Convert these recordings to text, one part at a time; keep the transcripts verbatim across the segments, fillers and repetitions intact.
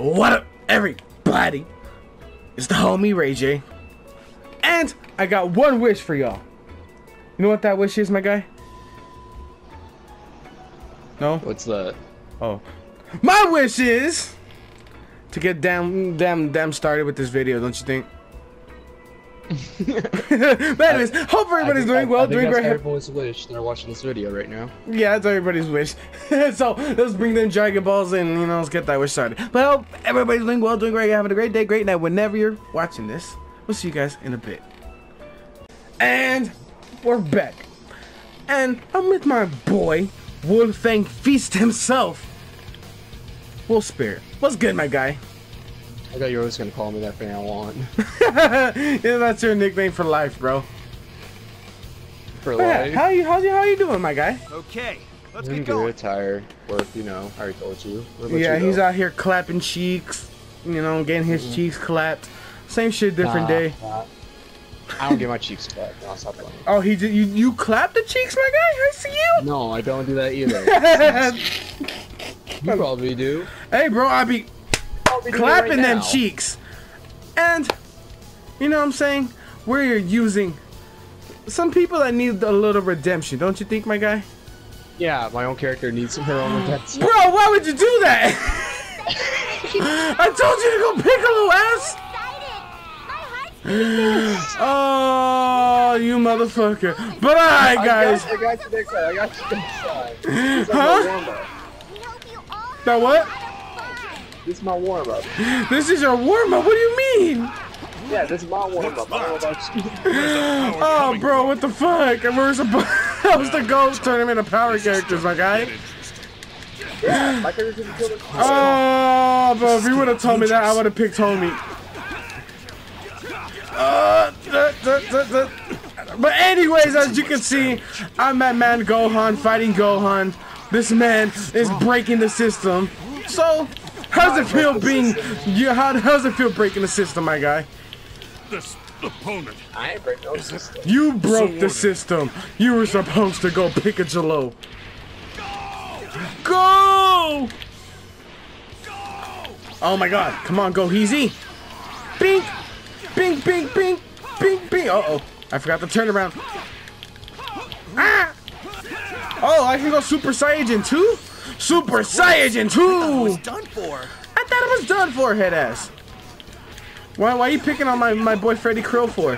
What up, everybody? It's the homie Ray J, and I got one wish for y'all. You know what that wish is, my guy? No? What's that? Oh. My wish is to get damn, damn, damn started with this video, don't you think? But anyways, I, hope everybody's I, doing I, well. I think doing that's great. Everybody's wish. They're watching this video right now. Yeah, that's everybody's wish. So let's bring them Dragon Balls in, you know, let's get that wish started. But I hope everybody's doing well, doing great, having a great day, great night. Whenever you're watching this, we'll see you guys in a bit. And we're back, and I'm with my boy Wolfang Feast himself, Wolf Spirit. What's good, my guy? I thought you were always gonna call me that thing I want. Yeah, that's your nickname for life, bro. For life. Yeah, how you? How's you? How you doing, my guy? Okay, let's I'm get going. I'm tired. Work, you know. I already told you. Yeah, you he's out here clapping cheeks. You know, getting his mm-hmm. cheeks clapped. Same shit, different nah, day. Nah. I don't get my cheeks clapped. No, stop playing. Oh, he did. You you clap the cheeks, my guy? I see you. No, I don't do that either. You probably do. Hey, bro, I be. Clapping right them cheeks, and you know what I'm saying, we're using some people that need a little redemption, don't you think, my guy? Yeah, my own character needs her own redemption. Bro, why would you do that? I told you to go Piccolo ass. Oh, you motherfucker! But alright, guys. I got you next time. I got you next time. Huh? That what? This is my warm-up. This is your warm-up? What do you mean? Yeah, this is my warm-up. Oh, bro, what the fuck? And we're supposed to go turn him into power characters, my guy. Yeah, my character is oh, bro, if you would have told me that, I would have picked homie. Uh, duh, duh, duh, duh. But anyways, as you can see, I'm at Man Gohan fighting Gohan. This man is breaking the system. So, how's it feel being? Yeah, how does it feel breaking the system, my guy? This opponent. I ain't break no system. You broke the system. You were supposed to go Picajolo. Go! Go! Go! Oh my God! Come on, go Heezy! Bink, bink, bink, bink, bink, bink. Uh oh! I forgot the turnaround. Ah! Oh, I can go Super Saiyan too. Super Saiyan two! I thought it was done for. I thought it was done for, head ass. Why, why are you picking on my, my boy Freddy Krill for?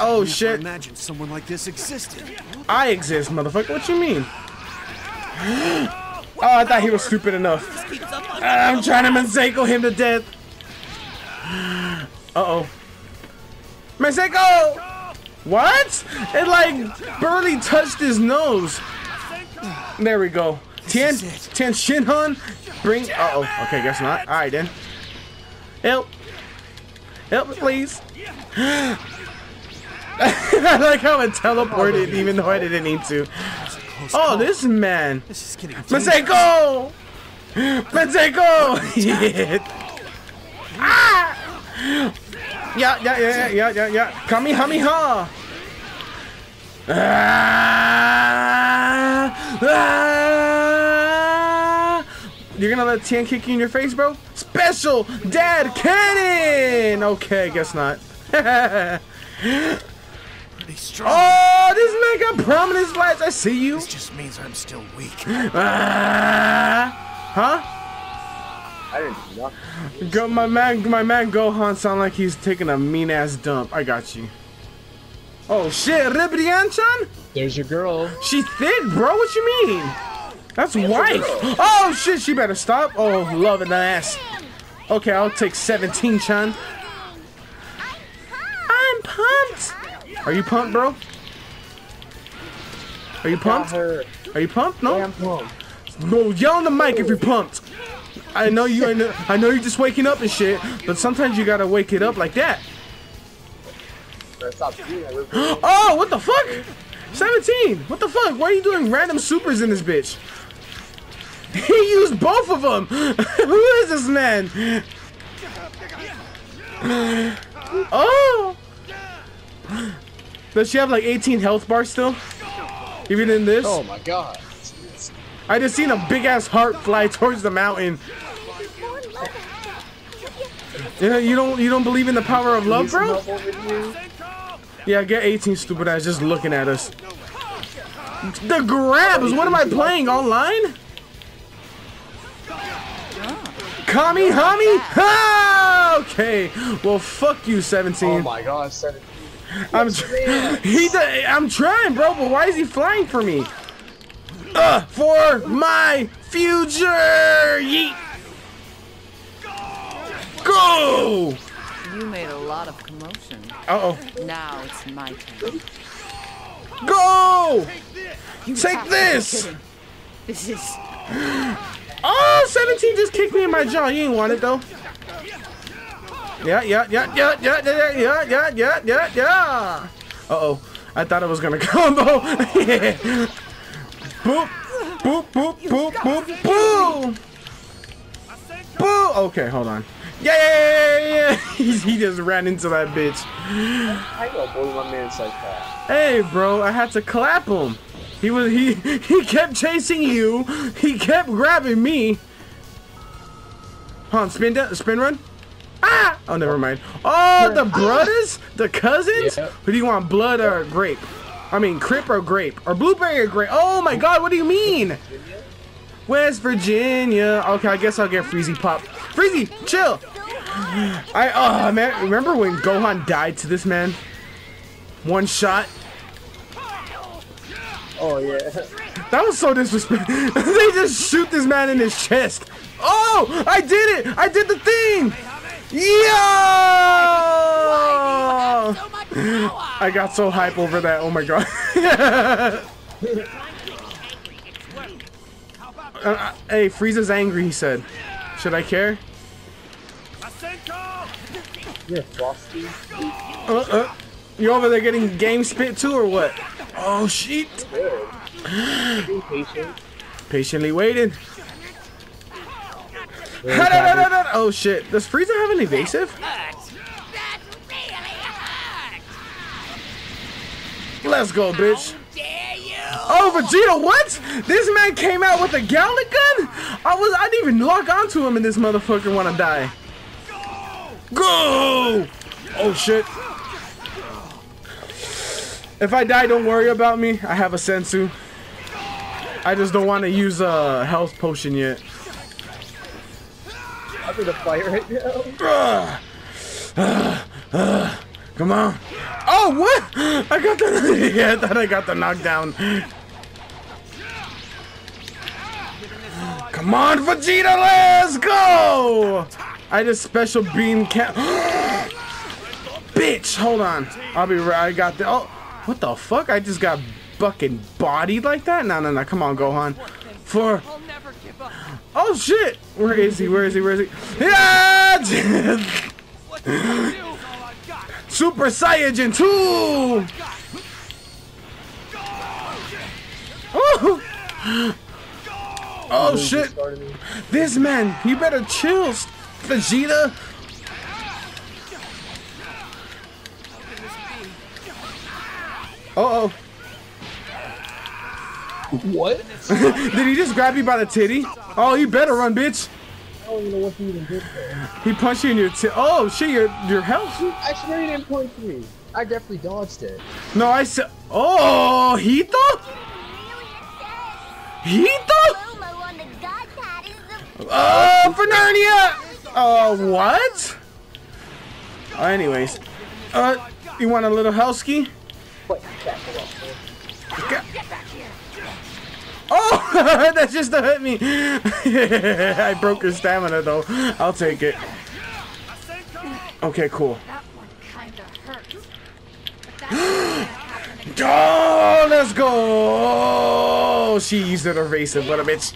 Oh shit. Imagine someone like this existed. I exist, motherfucker. What you mean? Oh, I thought he was stupid enough. I'm trying to Masenko him to death. Uh oh. Masenko! What? It like barely touched his nose. There we go. Tian Tian Shinhan, bring. Uh oh. Okay, guess not. All right then. Help! Help, please. I like how it teleported, even though I didn't need to. Oh, this man. Masenko! Masenko! Ah! Yeah, yeah, yeah, yeah, yeah, yeah. Kamehameha! Ah, ah. You're gonna let Tian kick you in your face, bro? Special Dad Cannon! Okay, guess not. Oh, this man got prominent slides. I see you. This just means I'm still weak. Ah, huh? I didn't know. Go, my man, my man Gohan sound like he's taking a mean ass dump. I got you. Oh shit, Ribrianchan? There's your girl. She's thick, bro. What you mean? That's There's wife. Oh shit, she better stop. Oh, loving the ass. Okay, I'll take seventeen, Chan. I'm pumped. Are you pumped, bro? Are you pumped? Are you pumped? No. No, yell on the mic if you're pumped. I know you. I know, I know you're just waking up and shit, but sometimes you gotta wake it up like that. Oh, what the fuck? seventeen. What the fuck? Why are you doing random supers in this bitch? He used both of them. Who is this man? Oh. Does she have like eighteen health bars still? Even in this? Oh my God. I just seen a big ass heart fly towards the mountain. Yeah, you don't you don't believe in the power of love, bro? Yeah, get eighteen stupid ass just looking at us. The grabs! What am I playing online? Kamehameha! Ah, okay. Well, fuck you, seventeen. Oh my god, seventeen. I'm he's a, I'm trying, bro, but why is he flying for me? Uh, for my future! Yeet! Go! You made a lot of commotion. Uh oh. Now it's my turn. Go! You take this! This is. Oh, seventeen just kicked me in my jaw. You ain't want it though. Yeah, yeah, yeah, yeah, yeah, yeah, yeah, yeah, yeah, yeah, yeah. Uh oh, I thought I was gonna combo. Yeah. Boop, boop, boop, boop, boop, boop. Boop. Okay, hold on. Yeah, yeah, yeah, yeah. He just ran into that bitch. I gotta bully my man like that. Hey, bro, I had to clap him. He was he he kept chasing you. He kept grabbing me. Huh? Spin spin run. Ah! Oh, never mind. Oh, the brothers, the cousins. Yeah. Who do you want? Blood or grape? I mean, crip or grape or blueberry or grape? Oh my God! What do you mean? West Virginia. Okay, I guess I'll get Freezy Pop. Freezy, chill. I oh uh, man, remember when Gohan died to this man? One shot. Oh yeah. That was so disrespectful. They just shoot this man in his chest. Oh, I did it! I did the thing! Yo! I got so hype over that. Oh my god. uh, uh, hey, Frieza's angry. He said, "Should I care?" You're frosty. Uh, uh, you over there getting game spit too, or what? Oh shit! Patient. Patiently waiting. No, no, no, no. Oh shit! Does Frieza have an evasive? That hurts. That really hurts. Let's go, bitch! How dare you? Oh, Vegeta! What? This man came out with a Galick gun? I was—I didn't even lock onto him, and this motherfucker wanna die. Go! Go! Oh shit! If I die, don't worry about me. I have a Senzu. I just don't want to use a health potion yet. I'm gonna fire right now. Uh, uh, uh, come on. Oh, what? I got the. Yeah, I thought I got the knockdown. Come on, Vegeta, let's go! I just special beam cap. Bitch, hold on. I'll be right. I got the. Oh. What the fuck? I just got fucking bodied like that? No, no, no. Come on, Gohan. For... Oh, shit. Where is he? Where is he? Where is he? Yeah! Super Saiyan two! Oh! Oh, shit. This man, you better chill, Vegeta. Uh oh. What? Did he just grab you by the titty? Oh, you better run, bitch. I don't even know what he even did there. He punched you in your titty. Oh, shit, your, your health. I swear he didn't punch me. I definitely dodged it. No, I said. Oh, Hito? Hito? Oh, Fernania! Oh, uh, what? Uh, anyways. Uh, you want a little Helsky? Oh, that just hit me. I broke her stamina though. I'll take it. Okay, cool. Oh, let's go. Oh, she used an evasive. What a bitch.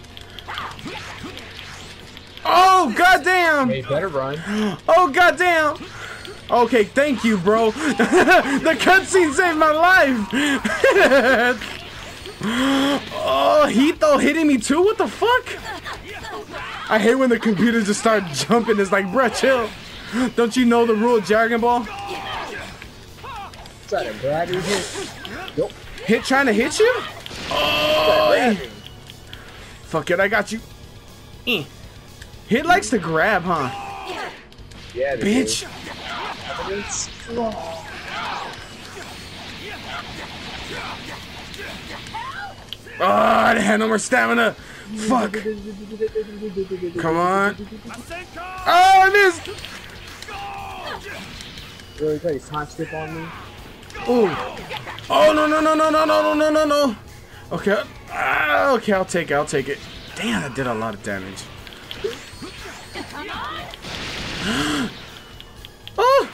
Oh, goddamn. Hey, better run. Oh, goddamn. Okay, thank you, bro. The cutscene saved my life. Oh, Hito hitting me too? What the fuck? I hate when the computers just start jumping. It's like, bruh, chill. Don't you know the rule of Dragon Ball? Try to grab you here. Nope. Hit trying to hit you? Oh, Fuck it, I got you. Eh. He likes to grab, huh? Yeah, they bitch. Do. Oh, I didn't have no more stamina. Fuck. Come on. Oh, it is. Really trying to hot skip on me. Oh. Oh no no no no no no no no no. Okay. Ah, okay, I'll take it. I'll take it. Damn, I did a lot of damage. Oh.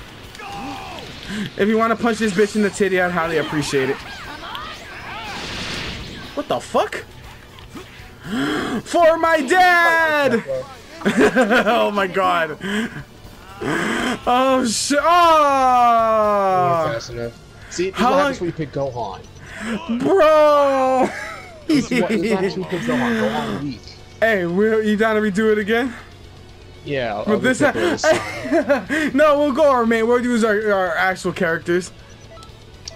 If you want to punch this bitch in the titty, I'd highly appreciate it. What the fuck? For my dad! Oh my god. Oh shit. Oh! Fast enough. See, how long we pick Gohan? Bro! This is what happens when we pick Gohan. Gohan weak. Hey, will you down to redo it again? Yeah, I'll, I'll this no, we'll go our main. We'll use our, our actual characters.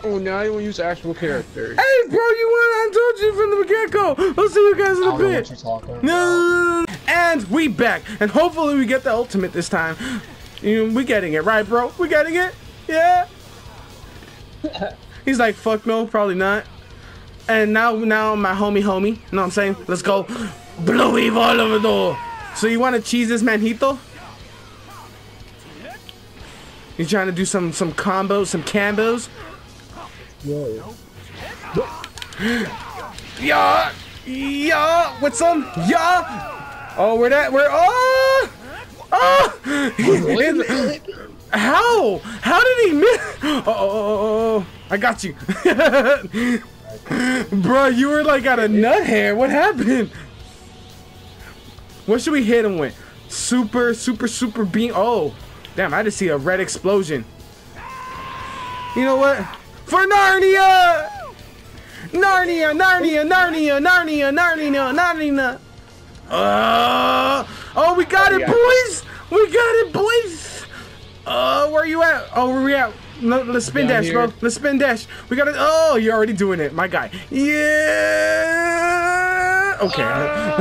Oh, now you will use actual characters. Hey, bro, you won. I told you from the get-go. We'll see you guys in a bit. No, no, no, no. And we back, and hopefully we get the ultimate this time. We getting it, right, bro? We getting it? Yeah. He's like, fuck no, probably not. And now, now my homie, homie. You know what I'm saying? Let's go, blow evil all over the door. So you want to cheese this manjito? You trying to do some some combos, some combos? Yo, yeah, yeah. What's up? Yeah. Oh, we're that. We're oh, oh. How? How did he miss? Oh, oh, oh, oh. I got you, bro. You were like out of nut hair. What happened? What should we hit him with? Super, super, super beam. Oh, damn, I just see a red explosion. You know what? For Narnia! Narnia, Narnia, Narnia, Narnia, Narnia, Narnia. Uh, oh, we got it, boys! We got it, boys! Uh, where are you at? Oh, where are we at? Let's spin dash, bro. Let's spin dash. We got it. Oh, you're already doing it, my guy. Yeah! Okay, uh.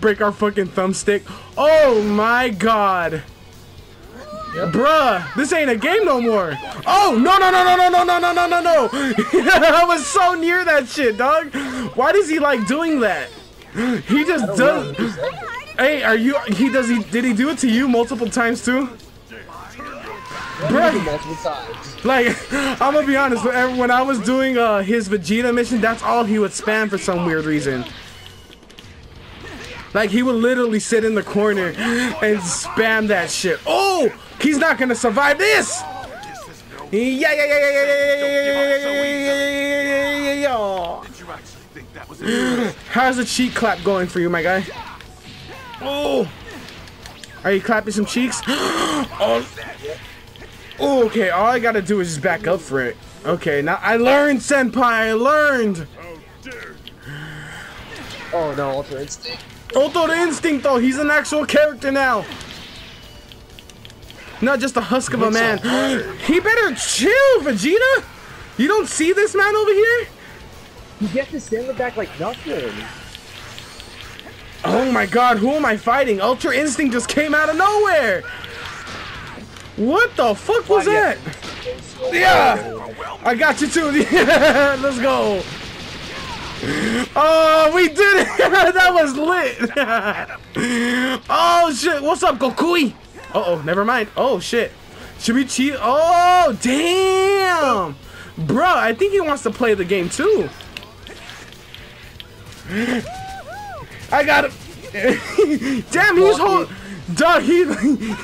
Break our fucking thumbstick. Oh my god. Yep. Bruh, this ain't a game no more. Oh, no, no, no, no, no, no, no, no, no, no, no. I was so near that shit, dog. Why does he like doing that? He just does. Hey, are you, he does, he, did he do it to you multiple times too? Bruh, multiple times. Like, I'm gonna be honest, when I was doing uh, his Vegeta mission, that's all he would spam for some weird reason. Like, he would literally sit in the corner and spam that shit. Oh! He's not gonna survive this! Yeah, yeah, yeah, yeah, yeah, yeah, yeah. How's the cheek clap going for you, my guy? Oh! Are you clapping some cheeks? Oh! Oh, okay, all I gotta do is just back up for it. Okay, now I learned, senpai! I learned! Oh, no, Ultra Instinct. Ultra Instinct, though! He's an actual character now! Not just a husk of a man. He better chill, Vegeta! You don't see this man over here? You get to stand the back like nothing. Oh my god, who am I fighting? Ultra Instinct just came out of nowhere! What the fuck was that? Yeah! I got you too! Yeah, let's go! Oh, we did it! That was lit! Oh shit! What's up, Gokui? Uh oh, never mind. Oh shit! Should we cheat? Oh damn! Bruh, I think he wants to play the game too. I got him! Damn, he was holding. Duh, he,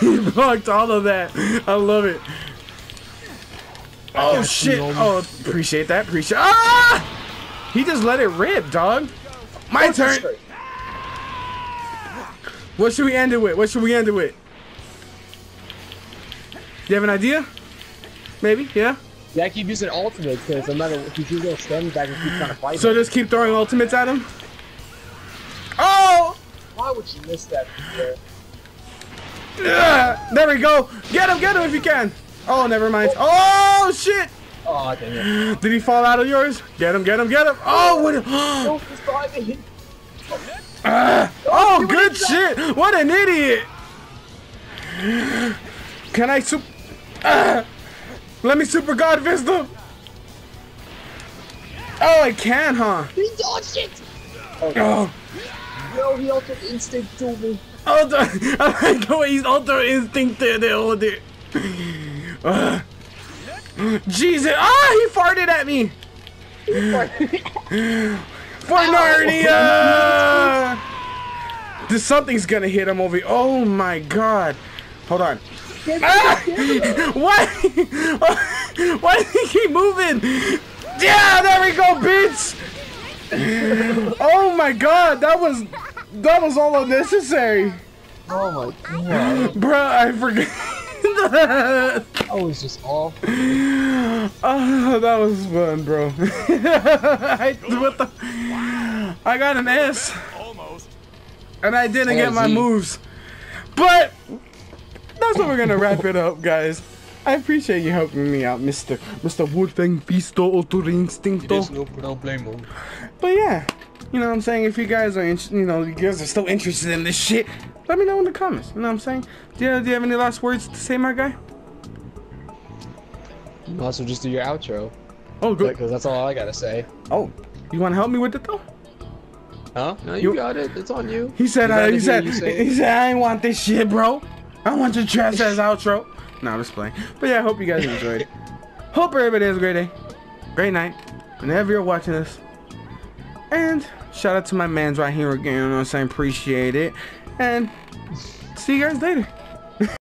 he blocked all of that. I love it. Oh shit! Oh, appreciate that. Appreciate. Ah! He just let it rip, dog. My turn. What should we end it with? What should we end it with? You have an idea? Maybe, yeah? Yeah, I keep using ultimates because I'm not a, if you go stand back and keep trying to fight. So him. Just keep throwing ultimates at him? Oh! Why would you miss that? Yeah, there we go. Get him, get him if you can. Oh, never mind. Oh, oh shit! Oh, dang it. Did he fall out of yours? Get him, get him, get him! Oh, what? A... Uh, oh, good shit! What an idiot! Can I super... Uh, let me super god Vista! Oh, I can, huh? He dodged it! Oh. No, he Ultra Instinct to me. Ultra... I like the way he's Ultra Instinct there, there, oh dear. Uh, Jesus! Ah, he farted at me! He farted at me. For Ow. Narnia! This, something's gonna hit him over here. Oh my god. Hold on. Ah! Why? Why did he keep moving? Yeah, there we go, bitch! Oh my god, that was that was all unnecessary. Oh my god. Bruh, I forgot. Oh, it's just awful. Oh, that was fun, bro. I, what the? I got an S. Almost. And I didn't get my moves. But that's what we're gonna wrap it up, guys. I appreciate you helping me out, Mister Mister Wolfang Feast, Ultra Instinct. There's no problem. But yeah, you know what I'm saying. If you guys are, in, you know, you guys are still interested in this shit, let me know in the comments. You know what I'm saying. Do you, do you have any last words to say, my guy? You also just do your outro. Oh, good. Because that's all I gotta say. Oh, you wanna help me with it though? Huh? No, you, you got it. It's on you. He said. You I, he said. He said. I ain't want this shit, bro. I want your trash ass outro. Nah, I'm just playing. But yeah, I hope you guys enjoyed it. Hope everybody has a great day, great night, whenever you're watching this. And shout out to my man's right here again. You know what I'm saying? Appreciate it. And see you guys later.